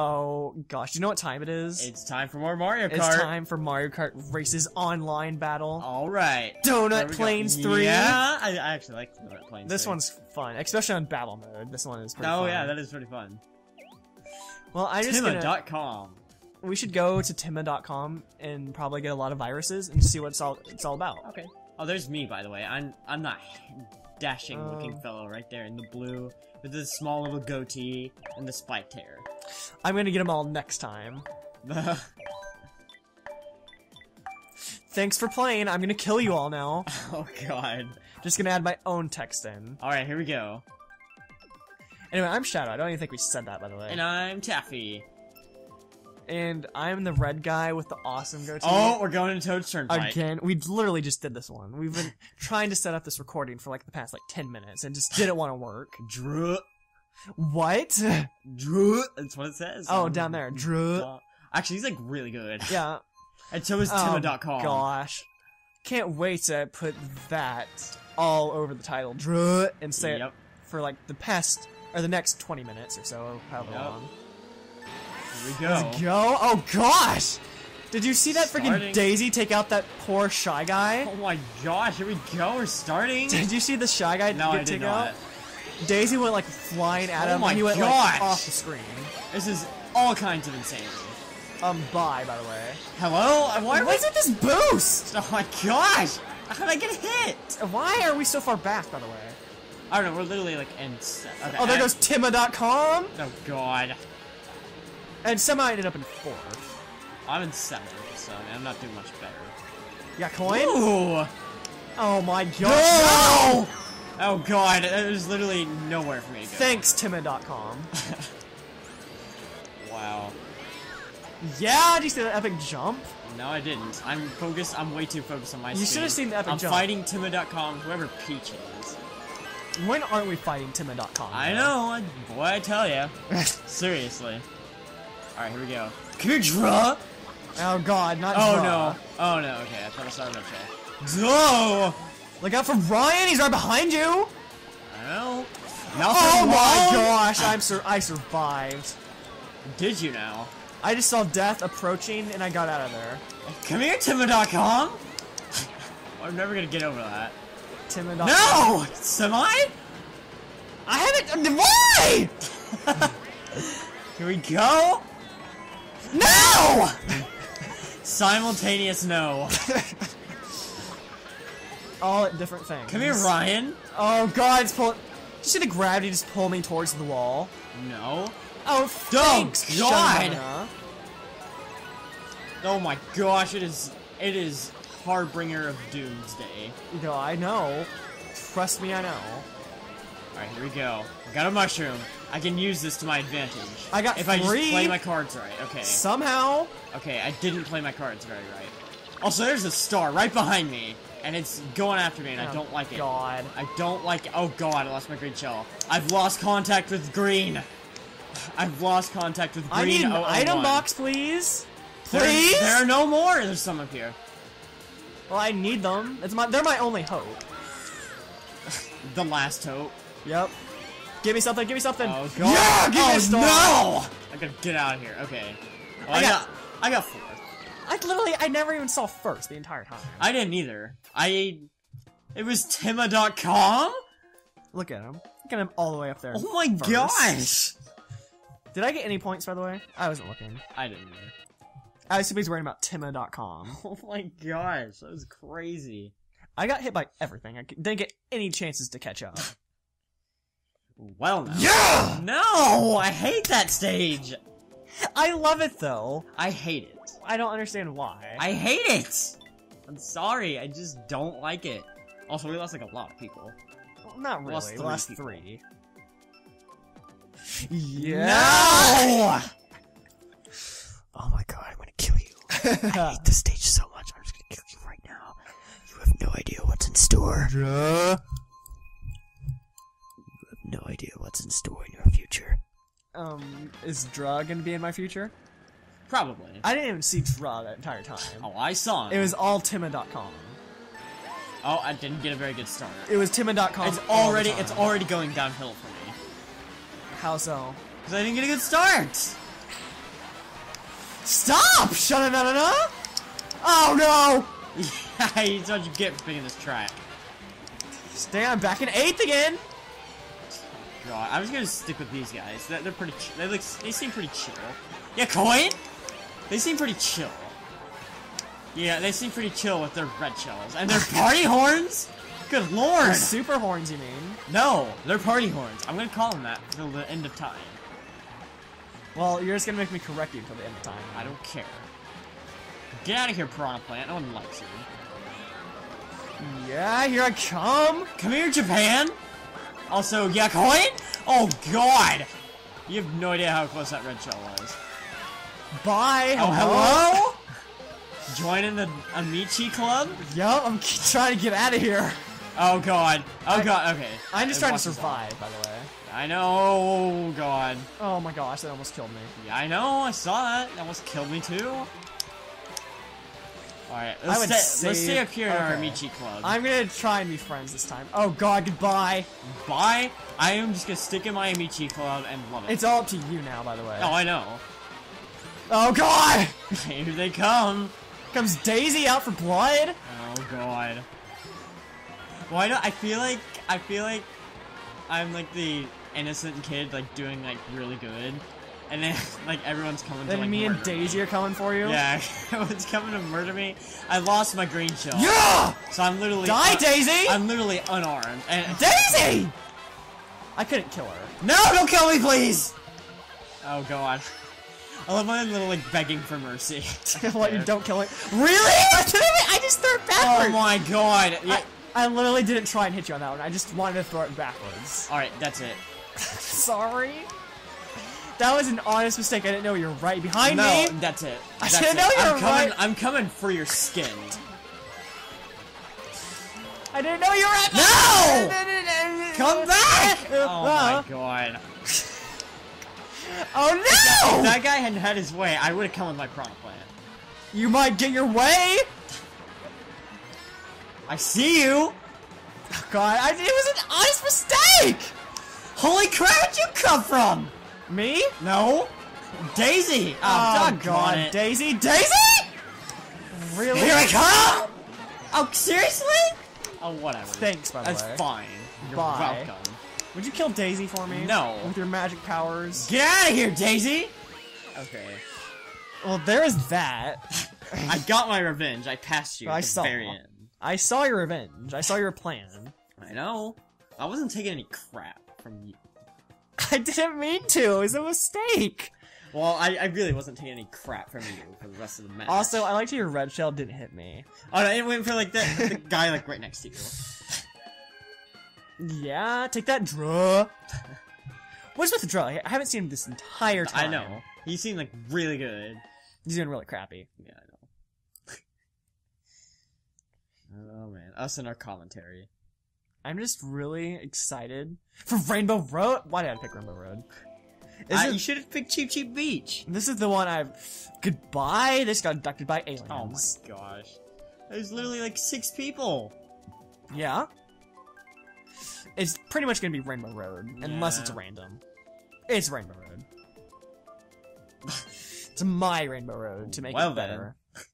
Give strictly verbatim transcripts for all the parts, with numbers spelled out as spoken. Oh gosh, you know what time it is? It's time for more Mario Kart. It's time for Mario Kart Races Online Battle. Alright. Donut Plains three. Yeah, I, I actually like Donut Plains This three. One's fun, especially on battle mode. This one is pretty oh, fun. Oh yeah, that is pretty fun. Well, I just Timma dot com. We should go to Timma dot com and probably get a lot of viruses and see what it's all, it's all about. Okay. Oh, there's me, by the way. I'm, I'm that dashing um, looking fellow right there in the blue with the small little goatee and the spiked hair. I'm gonna get them all next time. Thanks for playing. I'm gonna kill you all now. Oh, God. Just gonna add my own text in. Alright, here we go. Anyway, I'm Shadow. I don't even think we said that, by the way. And I'm Taffy. And I'm the red guy with the awesome goatee. Oh, we're going to Toad's Turnpike. Again, we literally just did this one. We've been trying to set up this recording for like the past like ten minutes and just didn't want to work. Drew. What? Drew. That's what it says. Oh, um, down there. Drew. Actually, he's like really good. Yeah. And so is Timma dot com. Oh, gosh. Can't wait to put that all over the title. Drew. And say yep. it for like the past, or the next twenty minutes or so, however yep. long. Here we go. Let's go. Oh, gosh. Did you see that freaking Daisy take out that poor Shy Guy? Oh, my gosh. Here we go. We're starting. Did you see the Shy Guy no, get I did not. out? Daisy went, like, flying at oh him. Oh, my he went, gosh. Like, off the screen. This is all kinds of insane. Um, bye, by the way. Hello? Why What's with this boost? Oh, my gosh. How did I get hit? Why are we so far back, by the way? I don't know. We're literally, like, in... Okay, oh, there goes Timma dot com. Oh, God. And somehow I ended up in fourth. I'm in seventh, so I mean, I'm not doing much better. Yeah, coin? Ooh. Oh my gosh. No! Oh god, there's literally nowhere for me to go. Thanks, Timma dot com. Wow. Yeah, did you see that epic jump? No, I didn't. I'm focused, I'm way too focused on my speed. You should have seen the epic I'm jump. I'm fighting Timma dot com, whoever Peach is. When aren't we fighting Timma dot com? I know, boy, I tell ya. Seriously. Alright, here we go. Can we draw? Oh god, not oh, draw. Oh no. Oh no, okay. I thought I saw him okay. No! Look out for Ryan! He's right behind you! I know. Not oh my gosh! I'm sur I survived. Did you now? I just saw death approaching and I got out of there. Come here, Timma dot com! I'm never gonna get over that. Timma dot com. No! Semi? I haven't. Why? Here we go! No! Simultaneous no. All at different things. Come here, Ryan. Oh, God, it's pulling... Did you see the gravity just pull me towards the wall? No. Oh, thanks, God! Shana. Oh, my gosh, it is... It is harbinger of doomsday. No, I know. Trust me, I know. Alright, here we go. I got a mushroom. I can use this to my advantage. I got if three. I just play my cards right. Okay. Somehow. Okay, I didn't play my cards very right. Also, there's a star right behind me, and it's going after me, and oh, I don't like it. God. I don't like it. Oh God, I lost my green shell. I've lost contact with green. I've lost contact with green. I need an item box, please. Please. There, there are no more. There's some up here. Well, I need them. It's my. They're my only hope. The last hope. Yep. Give me something, give me something. Oh, God. Yeah, give oh, me a star. No! I gotta get out of here. Okay. Well, I, I got, got I got four. I literally I never even saw first the entire time. I didn't either. I it was Timma dot com? Look at him. Look at him all the way up there. Oh my first. Gosh. Did I get any points, by the way? I wasn't looking. I didn't either. I was somebody's worrying about Timma dot com. Oh my gosh, that was crazy. I got hit by everything. I didn't get any chances to catch up. Well, no. Yeah! No! I hate that stage! I love it, though. I hate it. I don't understand why. I hate it! I'm sorry, I just don't like it. Also, we lost, like, a lot of people. Well, not really. Lost three. Lost three. Yeah! No! Oh my god, I'm gonna kill you. I hate this stage so much, I'm just gonna kill you right now. You have no idea what's in store. Duh. No idea what's in store in your future. Um, is Dra gonna be in my future? Probably. I didn't even see Dra that entire time. Oh, I saw him. It was all Timma dot com. Oh, I didn't get a very good start. It was Timma dot com. It's already it's already going downhill for me. How so? Because I didn't get a good start. Stop! Shut up! Oh no! Yeah, you don't you get for picking this track. Stay on back in eighth again. God, I was gonna stick with these guys. They're, they're pretty. They look. They seem pretty chill. Yeah, coin. They seem pretty chill. Yeah, they seem pretty chill with their red shells and their party horns. Good lord! They're super horns, you mean? No, they're party horns. I'm gonna call them that till the end of time. Well, you're just gonna make me correct you until the end of time. I don't care. Get out of here, Piranha Plant. No one likes you. Yeah, here I come. Come here, Japan. Also, yeah, coin? Oh, God. You have no idea how close that red shell was. Bye. Oh, hello? hello? Joining the Amici Club? Yo, I'm trying to get out of here. Oh, God. Oh, I, God. Okay. I'm just trying to survive, by the way. I know. Oh, God. Oh, my gosh. That almost killed me. Yeah, I know. I saw that. That almost killed me, too. Alright, let's, say, let's stay up here in okay. our Amici Club. I'm gonna try and be friends this time. Oh god, goodbye! Bye? I am just gonna stick in my Amici Club and love it. It's all up to you now, by the way. Oh, I know. Oh god! Here they come! Comes Daisy out for blood? Oh god. Why do I feel like, I feel like I'm like the innocent kid like doing like really good. And then, like, everyone's coming then to, like, me and Daisy me. Are coming for you? Yeah, everyone's coming to murder me. I lost my green shell. Yeah! So I'm literally... Die, Daisy! I'm literally unarmed. And Daisy! I couldn't kill her. No, don't kill me, please! Oh, God. I love my little, like, begging for mercy. What, you don't kill it? Really? I just threw it backwards! Oh, my God. Yeah. I, I literally didn't try and hit you on that one. I just wanted to throw it backwards. All right, that's it. Sorry? That was an honest mistake. I didn't know you were right behind no, me. No, that's it. That's I didn't it. know you I'm were coming, right. I'm coming for your skin. I didn't know you were right. No! Come back! Oh my god. Oh no! If that, if that guy hadn't had his way, I would have come with my Piranha Plant. You might get your way. I see you. Oh god, I, it was an honest mistake. Holy crap! Where'd you come from? Me? No. Daisy! Oh, oh god, it. Daisy. Daisy?! Really? Here I come! Oh, seriously? Oh, whatever. Thanks, by the That's way. That's fine. You're Bye. welcome. Would you kill Daisy for me? No. With your magic powers? Get out of here, Daisy! Okay. Well, there's that. I got my revenge. I passed you well, at I the saw. very end. I saw your revenge. I saw your plan. I know. I wasn't taking any crap from you. I didn't mean to. It was a mistake. Well, I, I really wasn't taking any crap from you for the rest of the match. Also, I liked how your red shell didn't hit me. Oh, no, it went for like that the guy like right next to you. Yeah, take that, draw. What's with the draw? I haven't seen him this entire time. I know. He seemed like really good. He's doing really crappy. Yeah, I know. Oh man, us and our commentary. I'm just really excited for Rainbow Road. Why did I pick Rainbow Road? Uh, it, you should have picked Cheap Cheap Beach. This is the one I've... Goodbye. This got abducted by aliens. Oh my gosh. There's literally like six people. Yeah. It's pretty much going to be Rainbow Road. Yeah. Unless it's random. It's Rainbow Road. It's my Rainbow Road to make well, it better. Then.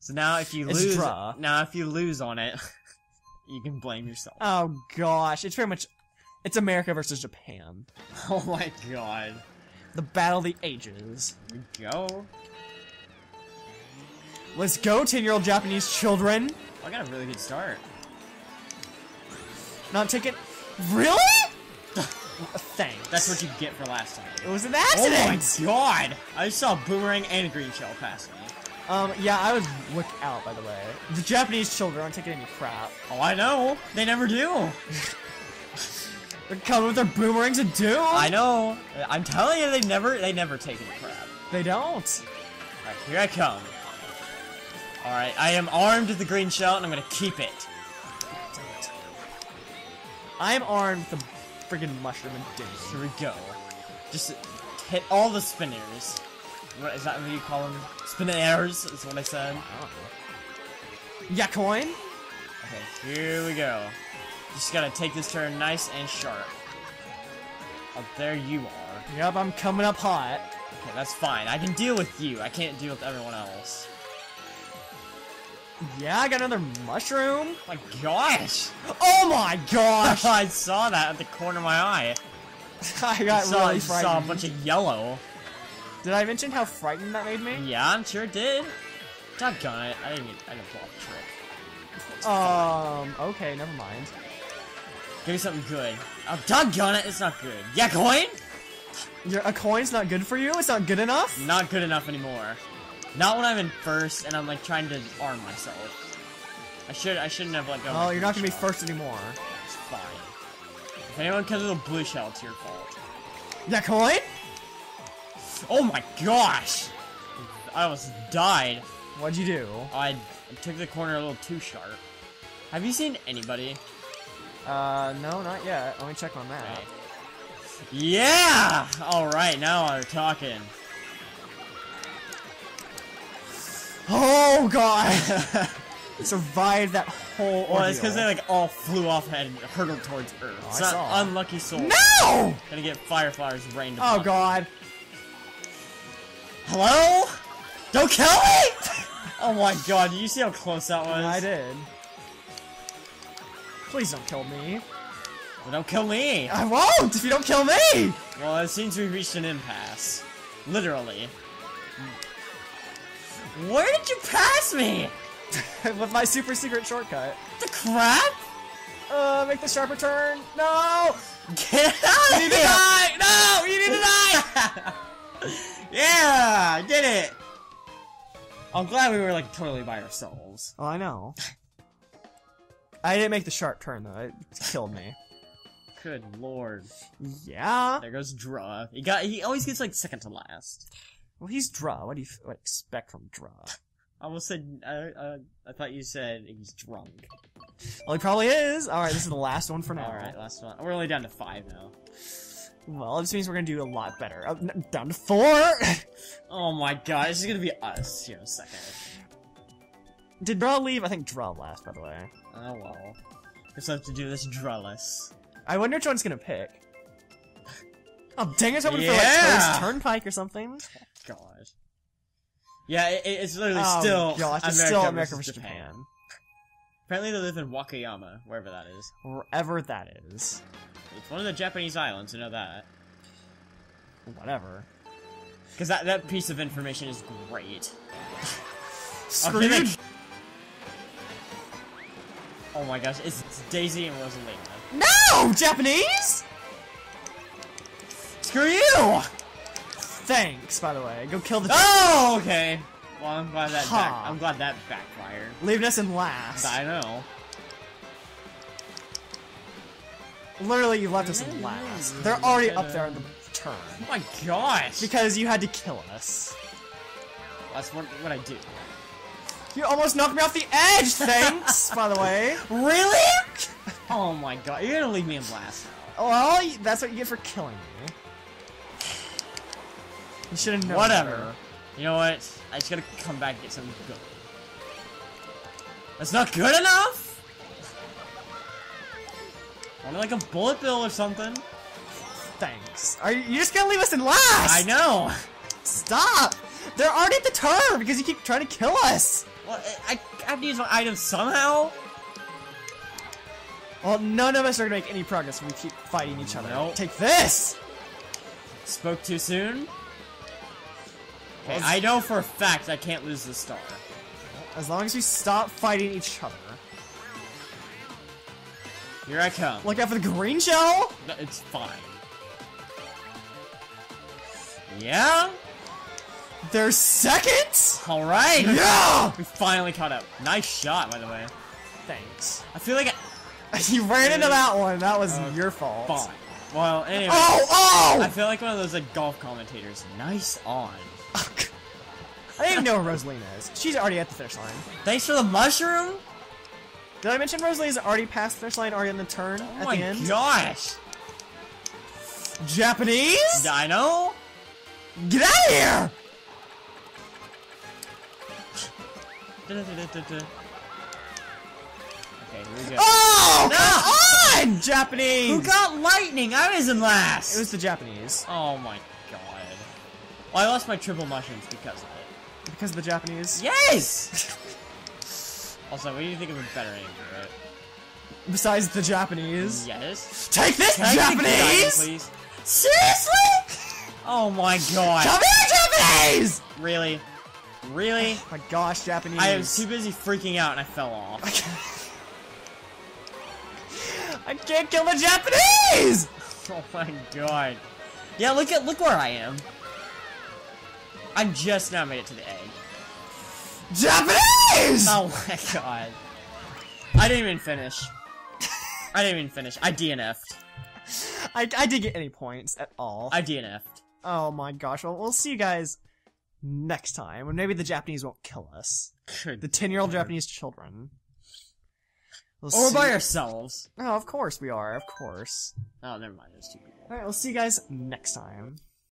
So now if you lose... Draw. Now if you lose on it... You can blame yourself. Oh gosh, it's pretty much, it's America versus Japan. Oh my god. The Battle of the Ages. Here we go. Let's go, ten year old Japanese children. Oh, I got a really good start. Not taking, really? Thanks. That's what you get for last time. It was an accident. Oh my god. I saw boomerang and green shell pass me. Um, yeah, I would look out, by the way. The Japanese children aren't taking any crap. Oh, I know. They never do. They're coming with their boomerangs and do. I know. I'm telling you, they never, they never take any crap. They don't. All right, here I come. All right, I am armed with the green shell, and I'm going to keep it. I am armed with the freaking mushroom and do. Here we go. Just hit all the spinners. What, is that what you call them? Spinaires is what I said. Oh. Yeah, coin? Okay, here we go. Just gotta take this turn nice and sharp. Oh, there you are. Yep, I'm coming up hot. Okay, that's fine. I can deal with you. I can't deal with everyone else. Yeah, I got another mushroom. My gosh. Oh my gosh. I saw that at the corner of my eye. I got saw, really frightened. Saw a bunch of yellow. Did I mention how frightened that made me? Yeah, I'm sure it did. Doggone it. I didn't, I didn't pull off the trick. Um, okay, never mind. Give me something good. Oh, doggone it, it's not good. Yeah, coin? Your, a coin's not good for you? It's not good enough? Not good enough anymore. Not when I'm in first and I'm, like, trying to arm myself. I should, I shouldn't have let go. Oh, you're not gonna be first anymore. It's fine. If anyone comes with a blue shell, it's your fault. Yeah, coin? Oh my gosh! I almost died. What'd you do? I took the corner a little too sharp. Have you seen anybody? Uh, no, not yet. Let me check my map. Right. Yeah! Alright, now we're talking. Oh, God! Survived that whole ordeal. Well, it's because they, like, all flew off and hurtled towards Earth. Oh, it's I saw. Unlucky soul. No! Gonna get fireflowers rained upon. Oh, God. Hello? Don't kill me! Oh my god, did you see how close that was? I did. Please don't kill me. Well, don't kill me! I won't if you don't kill me! Well, it seems we reached an impasse. Literally. Where did you pass me? With my super secret shortcut. The crap? Uh, make the sharper turn. No! Get out of here! You need to die! No! You need to die! Yeah! I did it! I'm glad we were, like, totally by ourselves. Oh, I know. I didn't make the sharp turn, though. It killed me. Good lord. Yeah? There goes Draw. He got. He always gets, like, second to last. Well, he's Draw. What do you what, expect from Draw? I almost said... I, uh, I thought you said he's drunk. Well, he probably is. All right, this is the last one for now. All right, last one. We're only down to five now. Well, it just means we're gonna do a lot better. Oh, down to four! Oh my god, this is gonna be us here in a second. Did Draw leave? I think Draw last, by the way. Oh well. Guess I have to do this Drawless. I wonder which one's gonna pick. Oh dang, it's hoping yeah! for like Toad's Turnpike or something. God. Yeah, it, it's literally oh, still gosh, it's America still America versus Japan. Japan. Apparently they live in Wakayama, wherever that is. Wherever that is. It's one of the Japanese islands, you know that. Whatever. Because that, that piece of information is great. Screwed. Okay, they... Oh my gosh, it's, it's Daisy and Rosalina. No! Japanese? Screw you! Thanks, by the way. Go kill the Oh, okay. Well, I'm glad that, huh. back, I'm glad that backfired. Leaving us in last. I know. Literally, you left us in last. They're already up there on the turn. Oh my gosh! Because you had to kill us. That's what, what I do. You almost knocked me off the edge, thanks, by the way. Really? Oh my god, you're gonna leave me in last now. Well, that's what you get for killing me. You should've known. Whatever. Her. You know what? I just gotta come back and get something good. That's not good enough?! Wanted like a bullet bill or something. Thanks. Are you you're just gonna leave us in last? I know. Stop! They're already at the turn because you keep trying to kill us. Well, I, I have to use my item somehow. Well, none of us are gonna make any progress when we keep fighting each other. Nope. Take this. Spoke too soon. Okay, I know for a fact I can't lose the star. As long as we stop fighting each other. Here I come. Look out for the green shell? No, it's fine. Yeah? They're second? Alright! Yeah! We finally caught up. Nice shot, by the way. Thanks. I feel like I... You ran into that one. That was uh, your fault. Fine. Well, anyway. Oh! Oh! I feel like one of those, like, golf commentators. Nice on. I don't even know where Rosalina is. She's already at the finish line. Thanks for the mushroom? Did I mention Rosalina's already past the finish line, already on the turn oh at the end? Oh my gosh! Japanese? Dino? Get out of here! Okay, here we go. Oh! No! Come on! Japanese! Who got lightning? I was in last! It was the Japanese. Oh my god. Well, I lost my triple mushrooms because of it. Because of the Japanese? Yes! Also, what do you think of a better name for it? Besides the Japanese? Yes. Take this, Can Japanese! Take this, please? Seriously? Oh my god. Come here, Japanese! Really? Really? Oh my gosh, Japanese. I was too busy freaking out and I fell off. I can't kill the Japanese! Oh my god. Yeah, look at look where I am. I just now made it to the egg. Japanese! Oh my god. I didn't even finish. I didn't even finish. I D N F'd. I, I didn't get any points at all. I D N F'd. Oh my gosh. Well, we'll see you guys next time. And maybe the Japanese won't kill us. The ten-year-old Japanese children. We'll or we're by ourselves. Oh, of course we are. Of course. Oh, never mind. There's two people. Alright, we'll see you guys next time.